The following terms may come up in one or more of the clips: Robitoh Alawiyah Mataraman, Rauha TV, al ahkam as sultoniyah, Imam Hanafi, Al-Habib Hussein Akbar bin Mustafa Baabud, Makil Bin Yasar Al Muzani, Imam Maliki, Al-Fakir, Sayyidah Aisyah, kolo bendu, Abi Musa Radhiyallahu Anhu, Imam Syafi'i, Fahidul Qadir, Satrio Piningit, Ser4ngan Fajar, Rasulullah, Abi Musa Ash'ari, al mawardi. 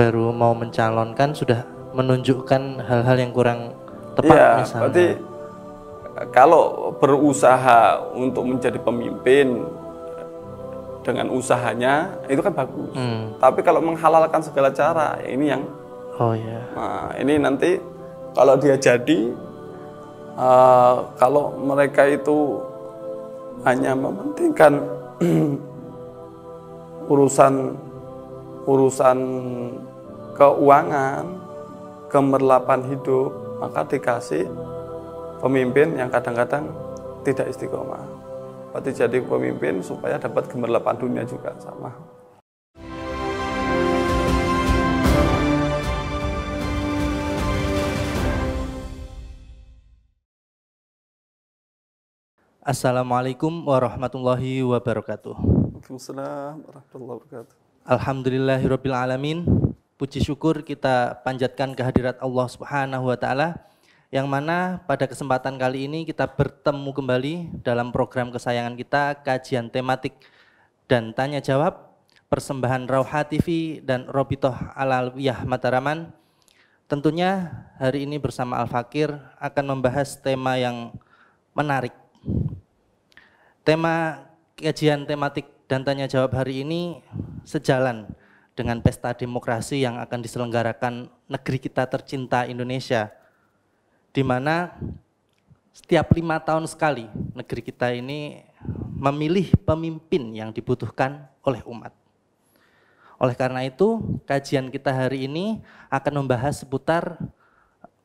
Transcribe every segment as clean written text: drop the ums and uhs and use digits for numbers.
baru mau mencalonkan sudah menunjukkan hal-hal yang kurang tepat ya, misalnya. Berarti kalau berusaha untuk menjadi pemimpin dengan usahanya itu kan bagus. Tapi kalau menghalalkan segala cara ini yang nah, ini nanti kalau dia jadi kalau mereka itu hanya mementingkan urusan keuangan, kemerlapan hidup, maka dikasih pemimpin yang kadang-kadang tidak istiqomah. Berarti jadi pemimpin supaya dapat kemerlapan dunia juga sama. Assalamualaikum warahmatullahi wabarakatuh. Waalaikumsalam warahmatullahi wabarakatuh. Alhamdulillahirabbil alamin. Puji syukur kita panjatkan kehadirat Allah Subhanahu wa taala, yang mana pada kesempatan kali ini kita bertemu kembali dalam program kesayangan kita, kajian tematik dan tanya jawab, persembahan Rauha TV dan Robitoh Alawiyah Mataraman. Tentunya hari ini bersama Al-Fakir akan membahas tema yang menarik. Tema kajian tematik dan tanya jawab hari ini sejalan dengan pesta demokrasi yang akan diselenggarakan negeri kita tercinta Indonesia, di mana setiap 5 tahun sekali negeri kita ini memilih pemimpin yang dibutuhkan oleh umat. Oleh karena itu, kajian kita hari ini akan membahas seputar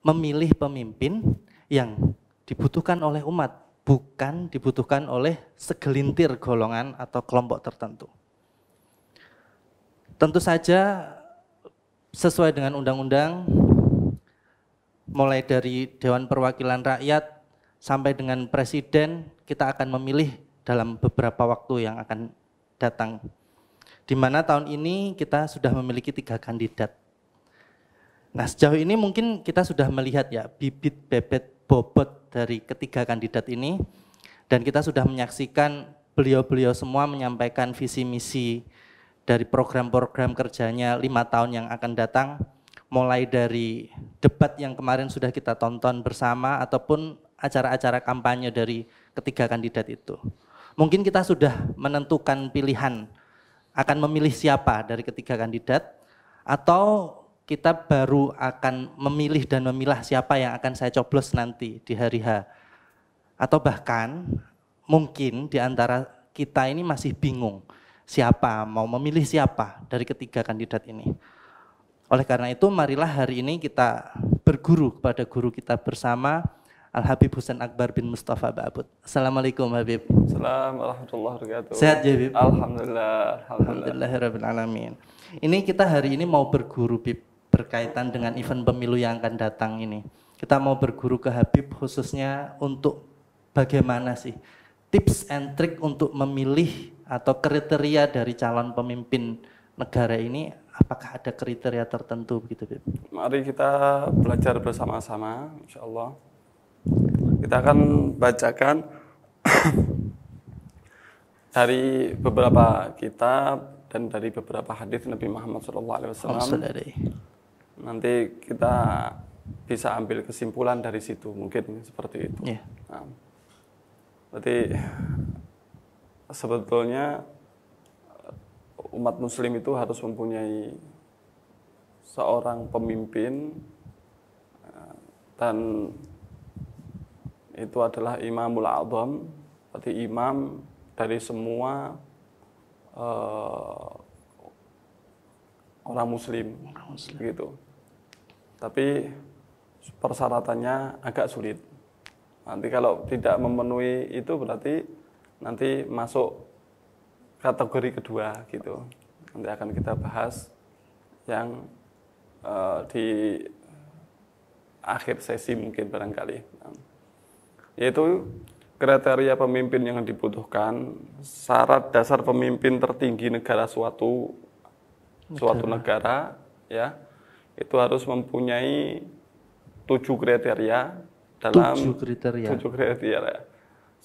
memilih pemimpin yang dibutuhkan oleh umat, bukan dibutuhkan oleh segelintir golongan atau kelompok tertentu. Tentu saja sesuai dengan undang-undang, mulai dari Dewan Perwakilan Rakyat sampai dengan Presiden, kita akan memilih dalam beberapa waktu yang akan datang. Di mana tahun ini kita sudah memiliki 3 kandidat. Nah, sejauh ini mungkin kita sudah melihat ya bibit, bebet, bobot dari ketiga kandidat ini, dan kita sudah menyaksikan beliau-beliau semua menyampaikan visi misi dari program-program kerjanya 5 tahun yang akan datang. Mulai dari debat yang kemarin sudah kita tonton bersama ataupun acara-acara kampanye dari ketiga kandidat itu. Mungkin kita sudah menentukan pilihan akan memilih siapa dari ketiga kandidat, atau kita baru akan memilih dan memilah siapa yang akan saya coblos nanti di hari H. Atau bahkan mungkin di antara kita ini masih bingung siapa mau memilih siapa dari ketiga kandidat ini. Oleh karena itu, marilah hari ini kita berguru kepada guru kita bersama, Al-Habib Hussein Akbar bin Mustafa Baabud. Assalamualaikum Habib. Assalamualaikum warahmatullahi wabarakatuh. Sehat ya Habib? Alhamdulillah. Alhamdulillahirabbil alamin. Ini kita hari ini mau berguru Habib berkaitan dengan event pemilu yang akan datang ini. Kita mau berguru ke Habib khususnya untuk bagaimana sih tips and trick untuk memilih atau kriteria dari calon pemimpin negara ini. Apakah ada kriteria tertentu begitu, Bib? Mari kita belajar bersama-sama, insya Allah. Kita akan bacakan dari beberapa kitab dan dari beberapa hadis Nabi Muhammad SAW. Nanti kita bisa ambil kesimpulan dari situ, mungkin seperti itu. Yeah. Nah, berarti sebetulnya umat muslim itu harus mempunyai seorang pemimpin, dan itu adalah imamul a'zam, berarti imam dari semua orang muslim, gitu. Tapi persyaratannya agak sulit. Nanti kalau tidak memenuhi itu berarti nanti masuk kategori kedua, gitu. Nanti akan kita bahas yang di akhir sesi mungkin barangkali, yaitu kriteria pemimpin yang dibutuhkan, syarat dasar pemimpin tertinggi negara suatu negara, ya, itu harus mempunyai 7 kriteria dalam 7 kriteria ya.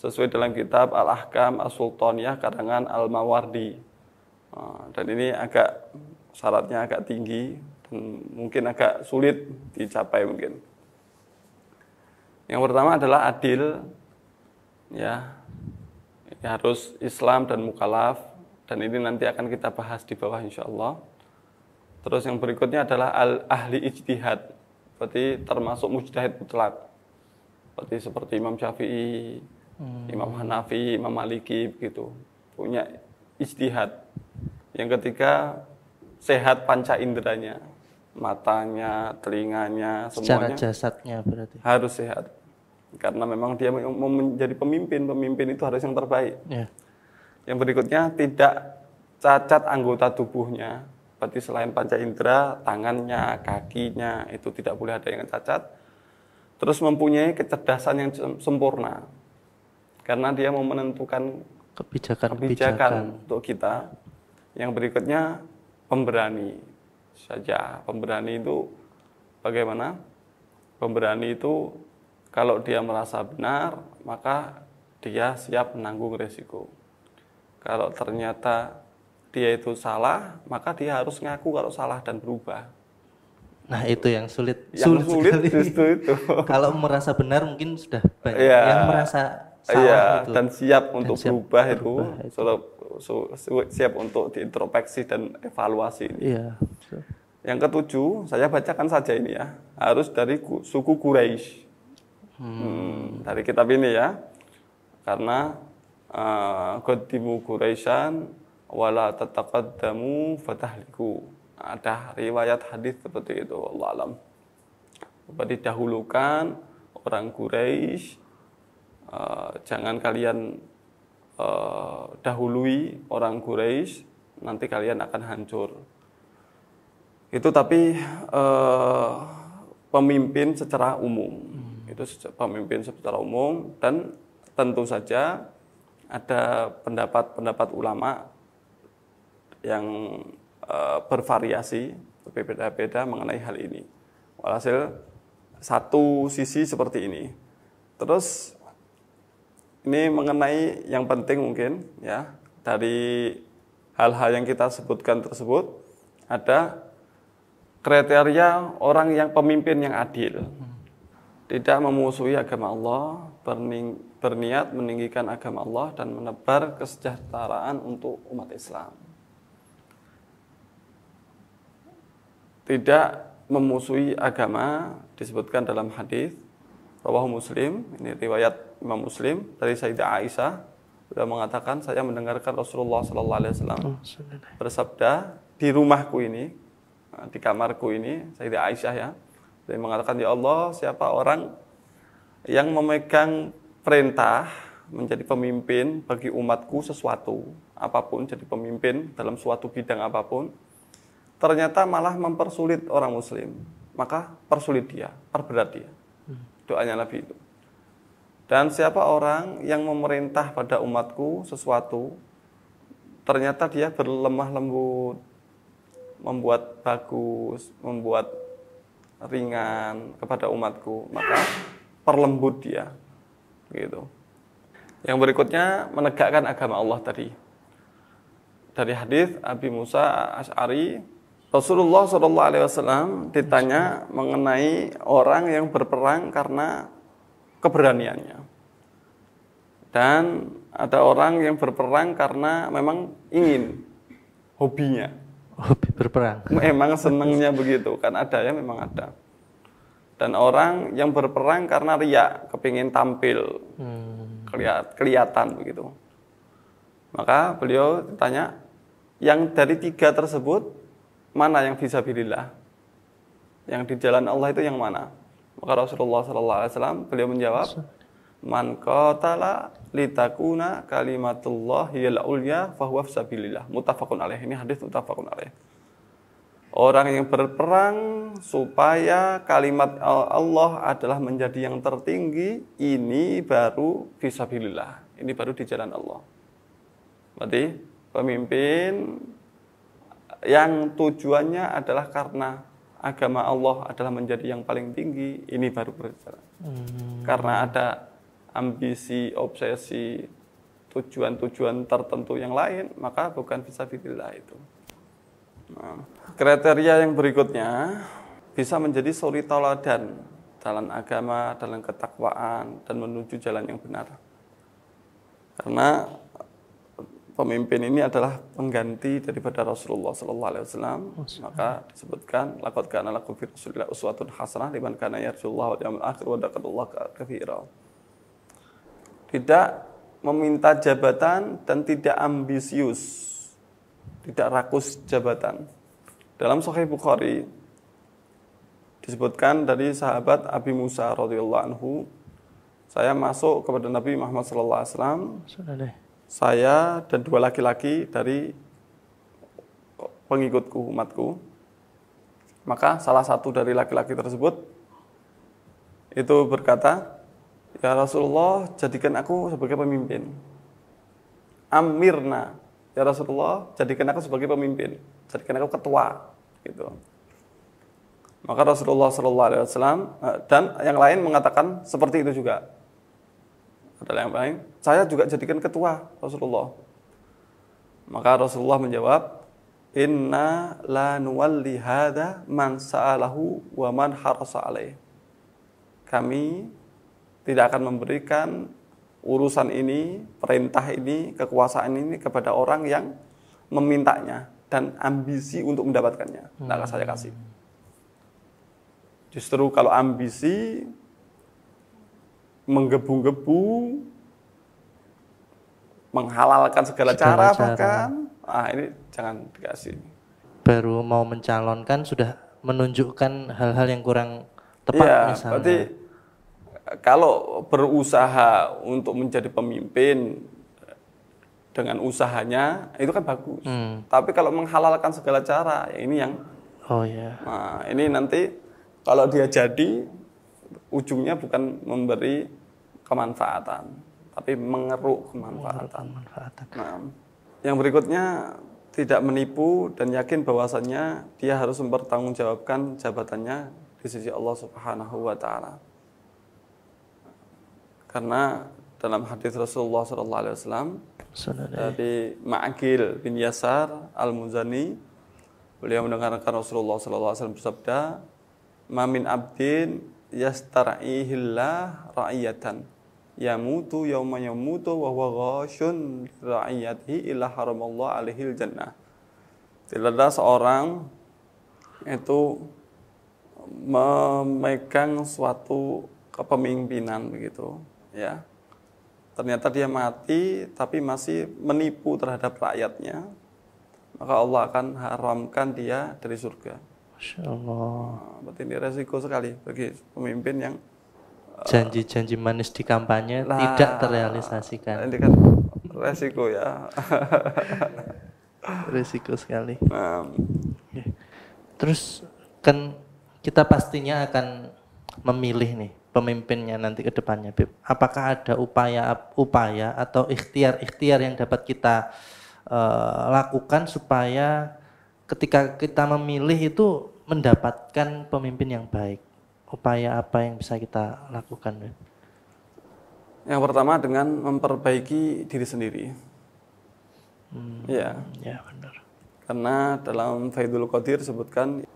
Sesuai dalam kitab al ahkam as sultoniyah karangan al Mawardi. Dan ini agak syaratnya agak tinggi dan mungkin agak sulit dicapai mungkin. Yang pertama adalah adil, ya, harus Islam dan mukalaf, dan ini nanti akan kita bahas di bawah insyaallah. Terus yang berikutnya adalah ahli ijtihad, berarti termasuk mujtahid mutlak, seperti Imam Syafi'i, Imam Hanafi, Imam Maliki, begitu, punya ijtihad. Yang ketiga, sehat panca inderanya, matanya, telinganya, semuanya. Secara jasadnya berarti harus sehat, karena memang dia mau menjadi pemimpin. Pemimpin itu harus yang terbaik. Yeah. Yang berikutnya, tidak cacat anggota tubuhnya. Berarti selain panca indera, tangannya, kakinya, itu tidak boleh ada yang cacat. Terus mempunyai kecerdasan yang sempurna, karena dia mau menentukan kebijakan untuk kita. Yang berikutnya, pemberani saja. Pemberani itu bagaimana? Pemberani itu kalau dia merasa benar, maka dia siap menanggung resiko. Kalau ternyata dia itu salah, maka dia harus ngaku kalau salah dan berubah. Nah, itu yang sulit. Yang sulit justru itu. Kalau merasa benar mungkin sudah banyak. Yeah. Yang merasa salah, yeah, itu. Dan siap untuk berubah itu. Siap untuk diintrospeksi dan evaluasi. Yeah. Yang ketujuh, saya bacakan saja ini ya. Harus dari suku Quraisy. Dari kitab ini ya. Karena qaddimu Quraisyan wala tataqaddamu fatahliku. Ada riwayat hadis seperti itu, Allah alam. Berarti dahulukan orang Quraisy, jangan kalian dahului orang Quraisy, nanti kalian akan hancur. Itu tapi pemimpin secara umum, itu pemimpin secara umum, dan tentu saja ada pendapat-pendapat ulama yang bervariasi, berbeda-beda mengenai hal ini. Walhasil satu sisi seperti ini. Terus ini mengenai yang penting mungkin ya, dari hal-hal yang kita sebutkan tersebut ada kriteria orang yang pemimpin yang adil, tidak memusuhi agama Allah, berniat meninggikan agama Allah dan menebar kesejahteraan untuk umat Islam. Tidak memusuhi agama disebutkan dalam hadis rawahu Muslim, ini riwayat Imam Muslim dari Sayyidah Aisyah, beliau mengatakan, saya mendengarkan Rasulullah sallallahu alaihi wasallam bersabda di rumahku ini, di kamarku ini, Sayyidah Aisyah ya. Dia mengatakan, ya Allah, siapa orang yang memegang perintah menjadi pemimpin bagi umatku sesuatu apapun, jadi pemimpin dalam suatu bidang apapun, ternyata malah mempersulit orang muslim, maka persulit dia, perberat dia. Doanya Nabi itu. Dan siapa orang yang memerintah pada umatku sesuatu, ternyata dia berlemah lembut, membuat bagus, membuat ringan kepada umatku, maka perlembut dia. Gitu. Yang berikutnya, menegakkan agama Allah tadi. Dari hadis Abi Musa Ash'ari, Rasulullah SAW ditanya mengenai orang yang berperang karena keberaniannya. Dan ada orang yang berperang karena memang ingin, hobinya. Hobi berperang. Memang senangnya begitu, kan ada ya, memang ada. Dan orang yang berperang karena riya, kepingin tampil, kelihatan begitu. Maka beliau ditanya, yang dari tiga tersebut, mana yang fisabilillah? Yang di jalan Allah itu yang mana? Maka Rasulullah SAW beliau menjawab, man qatala litakuna kalimatullah ulya fahuwa fisabilillah. Muttafaqun alaih. Ini hadis muttafaqun alaih. Orang yang berperang supaya kalimat Allah adalah menjadi yang tertinggi, ini baru fisabilillah. Ini baru di jalan Allah. Berarti pemimpin yang tujuannya adalah karena agama Allah adalah menjadi yang paling tinggi, ini baru berjalan. Karena ada ambisi, obsesi, tujuan-tujuan tertentu yang lain, maka bukan fisabilillah itu. Kriteria yang berikutnya bisa menjadi suri tauladan dalam agama, dalam ketakwaan, dan menuju jalan yang benar. Karena pemimpin ini adalah pengganti daripada Rasulullah SAW. Maka disebutkan laqad kana lakum fi Rasulillah uswatun hasanah liman kana yarjullaha wal yawmal akhir wa dzakarallaha katsiran. Tidak meminta jabatan dan tidak ambisius, tidak rakus jabatan. Dalam Sahih Bukhari disebutkan dari sahabat Abi Musa Radhiyallahu Anhu, saya masuk kepada Nabi Muhammad Sallallahu Alaihi Wasallam. Saya dan dua laki-laki dari pengikutku, umatku. Maka salah satu dari laki-laki tersebut itu berkata, "Ya Rasulullah, jadikan aku sebagai pemimpin." "Amirna." "Ya Rasulullah, jadikan aku sebagai pemimpin. Jadikan aku ketua." Gitu. Maka Rasulullah SAW dan yang lain mengatakan seperti itu juga. Adalah yang lain, "Saya juga jadikan ketua, Rasulullah." Maka Rasulullah menjawab, "Inna la nuwalli hadha man sa'alahu wa man harasa alaih." Kami tidak akan memberikan urusan ini, perintah ini, kekuasaan ini kepada orang yang memintanya dan ambisi untuk mendapatkannya. Tidak akan saya kasih. Justru kalau ambisi menggebu-gebu, menghalalkan segala cara bahkan, ini jangan dikasih. Baru mau mencalonkan sudah menunjukkan hal-hal yang kurang tepat misalnya. Berarti kalau berusaha untuk menjadi pemimpin dengan usahanya itu kan bagus. Tapi kalau menghalalkan segala cara, ini yang ini nanti kalau dia jadi ujungnya bukan memberi kemanfaatan, tapi mengeruk kemanfaatan. Nah, yang berikutnya tidak menipu dan yakin bahwasannya dia harus mempertanggungjawabkan jabatannya di sisi Allah Subhanahu wa Ta'ala. Karena dalam hadis Rasulullah Sallallahu Alaihi Wasallam dari Makil Bin Yasar Al Muzani, beliau mendengarkan Rasulullah Sallallahu Alaihi Wasallam bersabda, "Mamin abdin yastara'ihillah ra'iyatan yamutu yawma yamutu wa huwa ghashun ra'iyatihi illa haramallahu alaihil jannah." Tidaklah seorang itu memegang suatu kepemimpinan begitu ya, ternyata dia mati tapi masih menipu terhadap rakyatnya, maka Allah akan haramkan dia dari surga. Insyaallah. Berarti ini resiko sekali bagi pemimpin yang janji-janji manis di kampanye tidak terrealisasikan. Ini kan resiko ya. Resiko sekali. Terus kan kita pastinya akan memilih nih pemimpinnya nanti ke depannya, Bib. Apakah ada upaya atau ikhtiar yang dapat kita lakukan supaya ketika kita memilih itu mendapatkan pemimpin yang baik? Upaya apa yang bisa kita lakukan? Yang pertama dengan memperbaiki diri sendiri. Ya benar. Karena dalam Fahidul Qadir disebutkan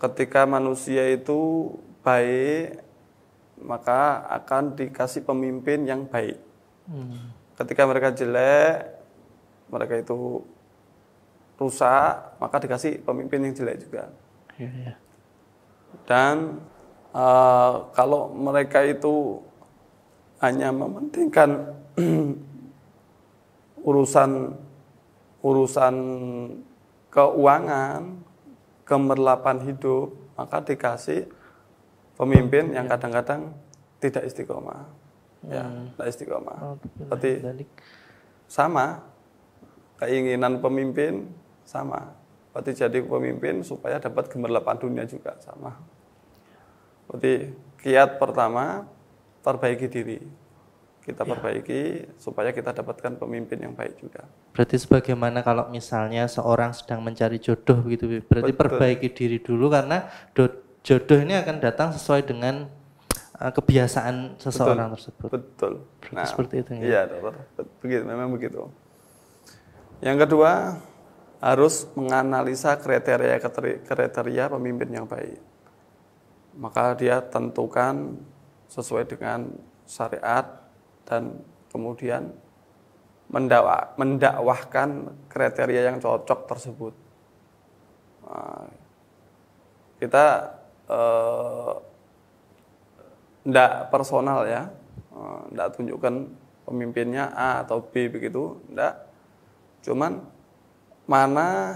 ketika manusia itu baik maka akan dikasih pemimpin yang baik. Ketika mereka jelek, mereka itu rusak, maka dikasih pemimpin yang jelek juga. Dan kalau mereka itu hanya mementingkan urusan keuangan, kemerlapan hidup, maka dikasih pemimpin yang kadang-kadang tidak istiqomah. Tidak istiqomah. Berarti sama keinginan pemimpin. Sama, berarti jadi pemimpin supaya dapat gemerlapan dunia juga sama. Berarti kiat pertama, perbaiki diri. Kita perbaiki supaya kita dapatkan pemimpin yang baik juga. Berarti sebagaimana kalau misalnya seorang sedang mencari jodoh gitu, berarti perbaiki diri dulu karena jodoh ini akan datang sesuai dengan kebiasaan seseorang tersebut. Berarti seperti itu ya? Iya, begitu, memang begitu. Yang kedua, harus menganalisa kriteria pemimpin yang baik. Maka dia tentukan sesuai dengan syariat dan kemudian mendakwahkan kriteria yang cocok tersebut. Kita tidak personal ya, tidak tunjukkan pemimpinnya A atau B begitu, tidak. Cuman mana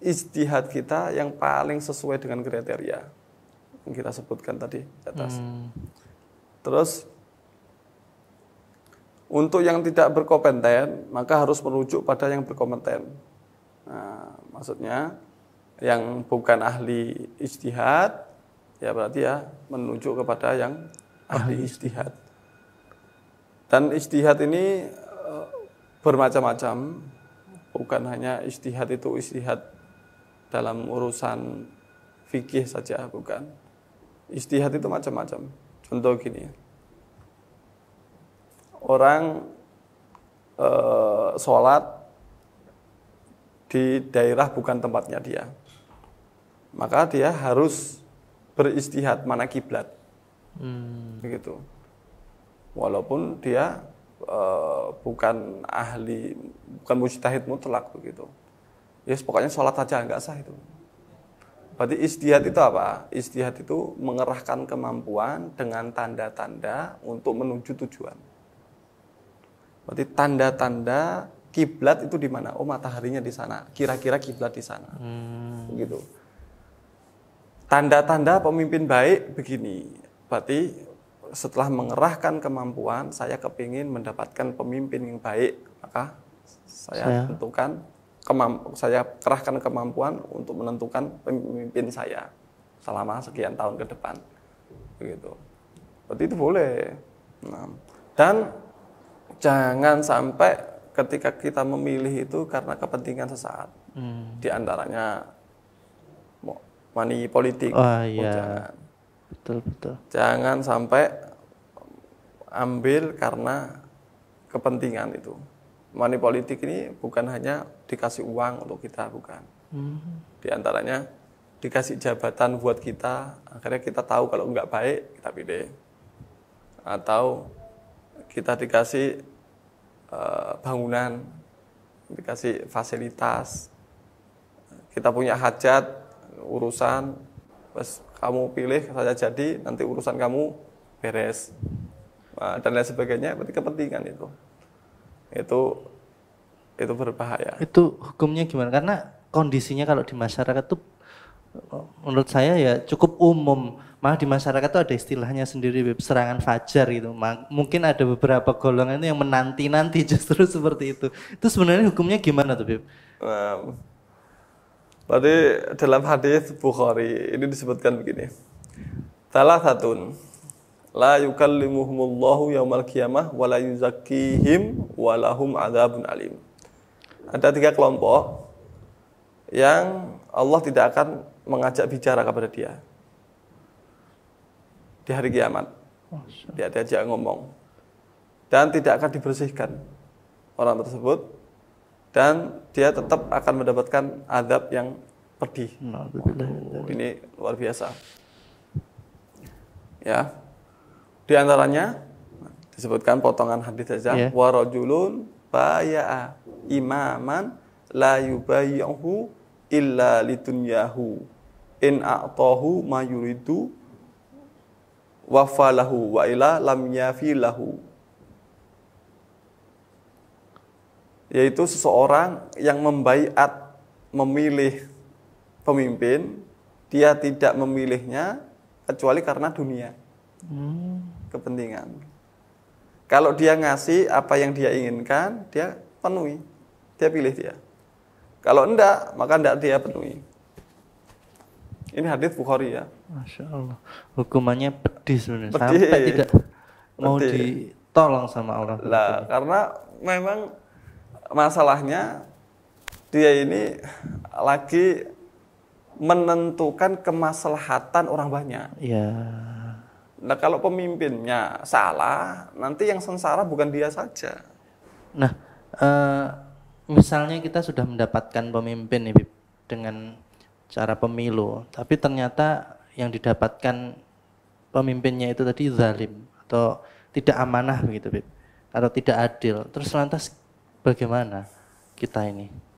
ijtihad kita yang paling sesuai dengan kriteria yang kita sebutkan tadi di atas. Terus untuk yang tidak berkompeten maka harus merujuk pada yang berkompeten. Nah, maksudnya yang bukan ahli ijtihad ya berarti ya menuju kepada yang ahli ijtihad. Dan ijtihad ini bermacam-macam, bukan hanya ijtihad itu ijtihad dalam urusan fikih saja, bukan. Ijtihad itu macam-macam. Contoh gini, orang sholat di daerah bukan tempatnya dia, maka dia harus beristihad mana kiblat, begitu. Walaupun dia bukan ahli, bukan mujtahid mutlak begitu. Ya pokoknya sholat saja nggak sah itu. Berarti istihad itu apa? Istihad itu mengerahkan kemampuan dengan tanda-tanda untuk menuju tujuan. Berarti tanda-tanda kiblat itu di mana? Oh, mataharinya di sana. Kira-kira kiblat di sana. Begitu. Tanda-tanda pemimpin baik begini. Berarti setelah mengerahkan kemampuan, saya kepingin mendapatkan pemimpin yang baik, maka saya tentukan saya kerahkan kemampuan untuk menentukan pemimpin saya selama sekian tahun ke depan, begitu. Berarti itu boleh. Nah, dan jangan sampai ketika kita memilih itu karena kepentingan sesaat, di antaranya money politik. Jangan. Betul. Jangan sampai ambil karena kepentingan itu. Money politik ini bukan hanya dikasih uang untuk kita, bukan. Di antaranya dikasih jabatan buat kita, akhirnya kita tahu kalau nggak baik kita pilih. Atau kita dikasih bangunan, dikasih fasilitas, kita punya hajat, urusan, terus kamu pilih saya jadi, nanti urusan kamu beres. Dan lain sebagainya, berarti kepentingan itu. Itu berbahaya. Itu hukumnya gimana? Karena kondisinya kalau di masyarakat tuh menurut saya ya cukup umum. Malah di masyarakat tuh ada istilahnya sendiri, serangan fajar gitu. Mungkin ada beberapa golongan itu yang menanti-nanti justru seperti itu. Itu sebenarnya hukumnya gimana tuh, Bib? Berarti dalam hadis Bukhari ini disebutkan begini. Thalathatun la yukallimuhumullahu yaumal qiyamah wa la yuzakkihim wa lahum adzabun alim. Ada tiga kelompok yang Allah tidak akan mengajak bicara kepada dia di hari kiamat. Dia diajak ngomong dan tidak akan dibersihkan orang tersebut, dan dia tetap akan mendapatkan azab yang pedih. Ini luar biasa. Ya. Di antaranya disebutkan potongan hadis saja, wa rajulun baya'a imaman la yubayyahu illa litunyahu in a'tahu ma yuridu wafalahu wa ila lam yafi lahu. Yaitu seseorang yang membaiat, memilih pemimpin, dia tidak memilihnya kecuali karena dunia. Kepentingan. Kalau dia ngasih apa yang dia inginkan, dia penuhi, dia pilih dia. Kalau enggak, maka enggak dia penuhi. Ini hadis Bukhari ya. Masya Allah. Hukumannya pedih sebenarnya. Sampai tidak mau ditolong sama Allah. Lah, karena memang masalahnya dia ini lagi menentukan kemaslahatan orang banyak. Iya. Nah, kalau pemimpinnya salah, nanti yang sengsara bukan dia saja. Nah, misalnya kita sudah mendapatkan pemimpin nih, Bib, dengan cara pemilu, tapi ternyata yang didapatkan pemimpinnya itu tadi zalim atau tidak amanah begitu, Bib, atau tidak adil, terus lantas bagaimana kita ini?